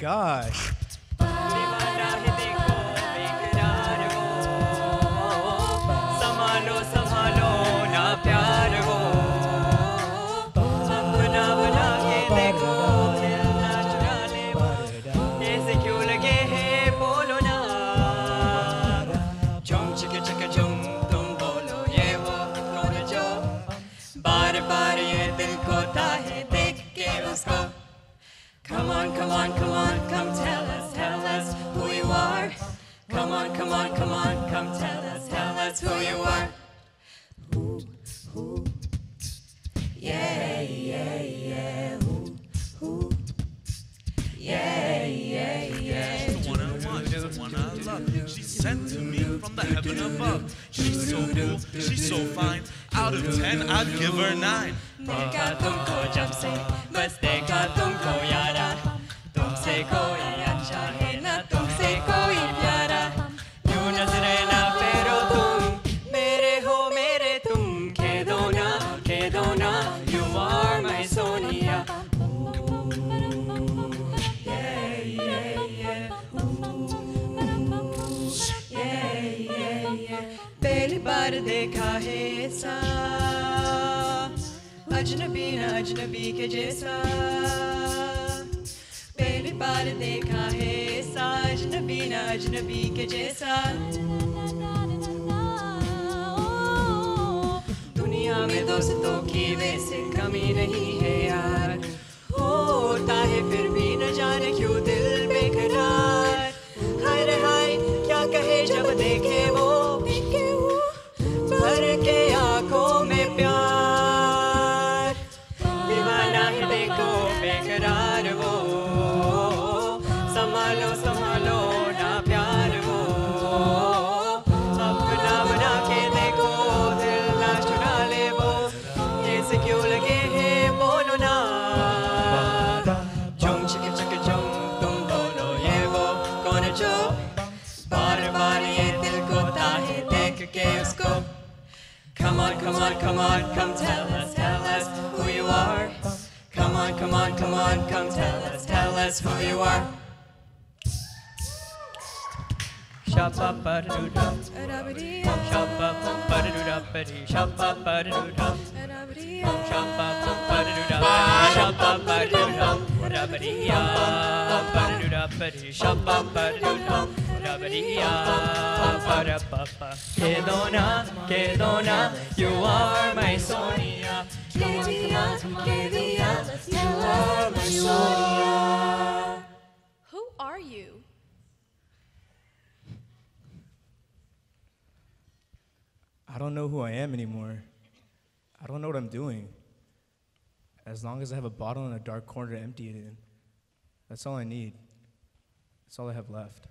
gosh. Come on, come on, come on, come tell us who you are. Come on, come on, come on, come tell us who you are. Who, yeah, who, yeah. She's the one I want, she's the one I love. She's sent to me from the heaven above. She's so cool, she's so fine. Out of 10, I'd give her 9. अजनबी के जैसा पहली बार देखा है साजनबी ना अजनबी के जैसा दुनिया में दोस्तों की वैसे कमी नहीं है यार होता है फिर भी न जाने क्यों दिल बेकरार हाय रे हाय क्या कहे जब देखे वो भर के आंखों में प्यार Come on, come on, come tell us who you are. Come on, come on, come on, come tell us who you are. Kedona, you are my Sonia. Kedia, you are my Sonia. Who are you? I don't know who I am anymore. I don't know what I'm doing. As long as I have a bottle in a dark corner to empty it in, that's all I need. That's all I have left.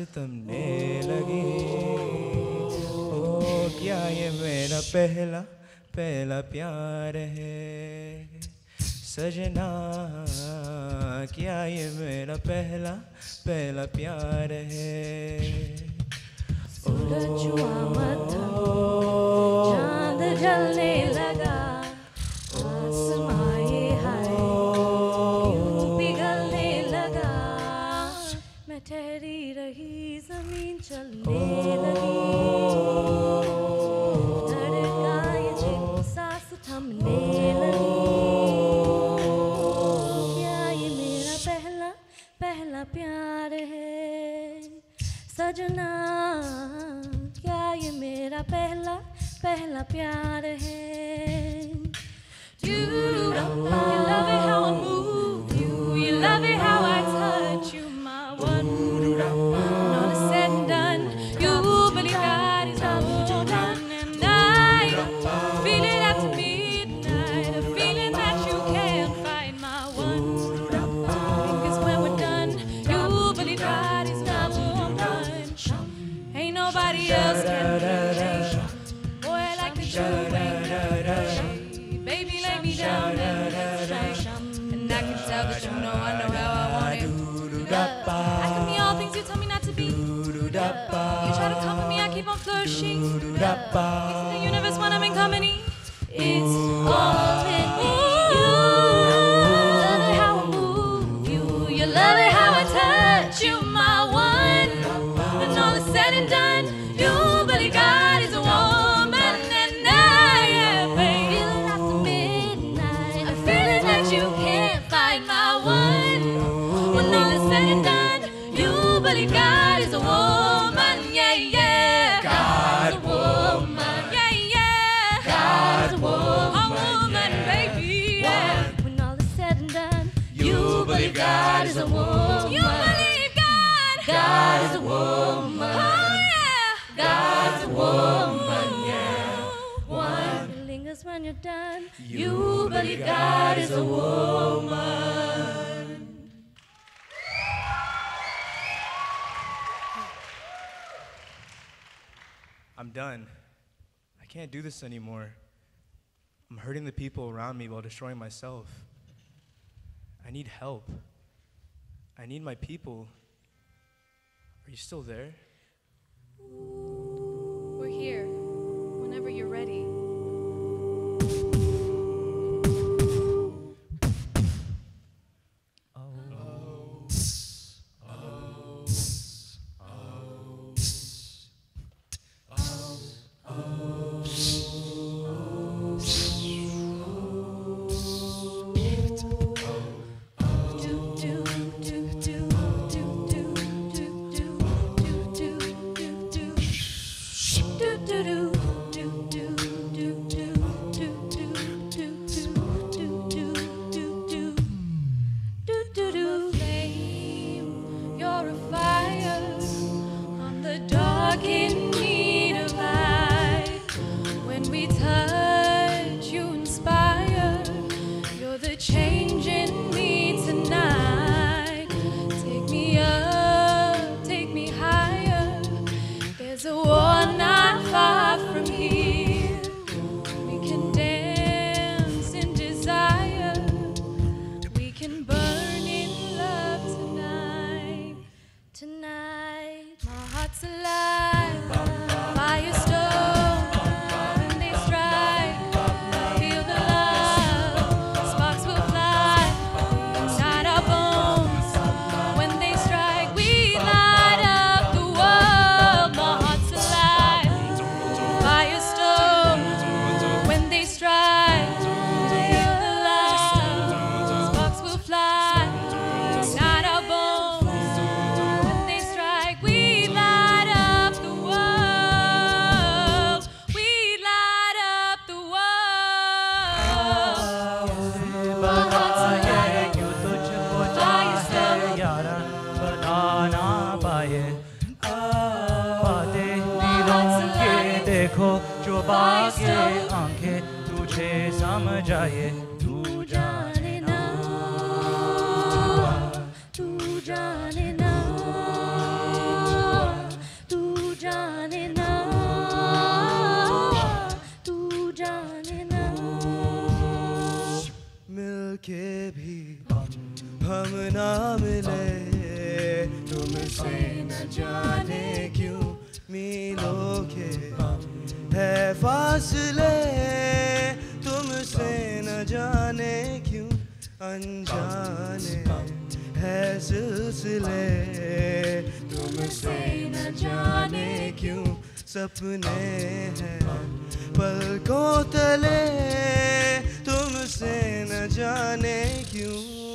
तुमने लगी ओ क्या ये मेरा पहला पहला प्यार है सजना क्या ये मेरा पहला पहला प्यार है सूरज हुआ मत चांद जलने लगा आसमां ये हाय क्यों पिघलने लगा मैं तेरी ज़मीन चलने लगी धड़का ये जी सांस थमने लगी क्या ये मेरा पहला पहला प्यार है सजना क्या ये मेरा पहला पहला प्यार है myself, but you know I know how I want it. I can be all things you tell me not to be. You try to comfort me, I keep on flourishing. It's the universe when I'm in company. It's all in me. You love it how I move you. You love it how I touch you, my one. When all is said and done, you believe God is a woman and I am feeling after midnight. I'm feeling that you can't find my one. When all is said and done, you believe God is a woman. Yeah, yeah. God's a woman. Yeah, yeah. God's a woman, baby. Yeah. When all is said and done, you believe God is a woman. You believe God. God is a woman. God's a woman, yeah. One lingers when you're done. You believe God is a woman. I'm done. I can't do this anymore. I'm hurting the people around me while destroying myself. I need help. I need my people. Are you still there? We're here, whenever you're ready. Thank you.